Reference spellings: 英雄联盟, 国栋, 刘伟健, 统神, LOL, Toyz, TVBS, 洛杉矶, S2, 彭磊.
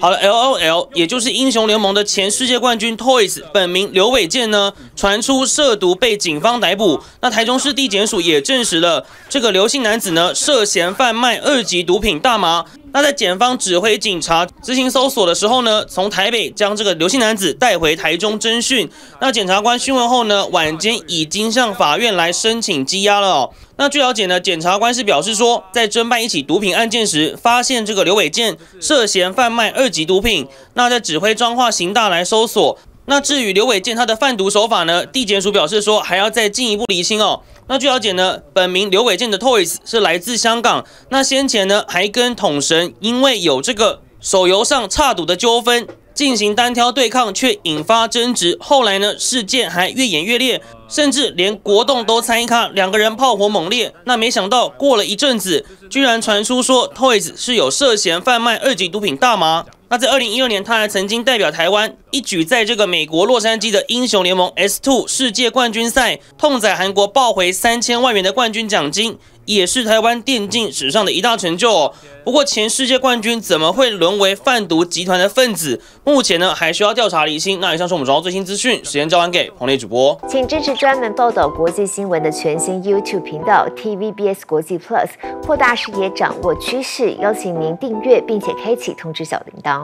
好了 ，LOL 也就是英雄联盟的前世界冠军 Toyz， 本名刘伟健呢，传出涉毒被警方逮捕。那台中市地检署也证实了这个刘姓男子呢，涉嫌贩卖2级毒品大麻。那在检方指挥警察执行搜索的时候呢，从台北将这个刘姓男子带回台中侦讯。那检察官讯问后呢，晚间已经向法院来申请羁押了哦。 那据了解呢，检察官是表示说，在侦办一起毒品案件时，发现这个刘伟健涉嫌贩卖2级毒品，那在指挥彰化刑大来搜索。那至于刘伟健他的贩毒手法呢，地检署表示说还要再进一步厘清哦。那据了解呢，本名刘伟健的 Toyz 是来自香港，那先前呢还跟统神因为有这个手游上差赌的纠纷进行单挑对抗，却引发争执，后来呢事件还越演越烈。 甚至连国栋都参与咖，两个人炮火猛烈。那没想到过了一阵子，居然传出说 Toyz 是有涉嫌贩卖2级毒品大麻。那在2012年，他还曾经代表台湾，一举在这个美国洛杉矶的英雄联盟 S2 世界冠军赛，痛宰韩国，抱回3000万元的冠军奖金，也是台湾电竞史上的一大成就哦。不过前世界冠军怎么会沦为贩毒集团的分子？目前呢还需要调查厘清。那以上是我们掌握最新资讯，时间交还给彭磊主播，请支持。 专门报道国际新闻的全新 YouTube 频道 TVBS 国际 Plus， 扩大视野，掌握趋势。邀请您订阅并且开启通知小铃铛。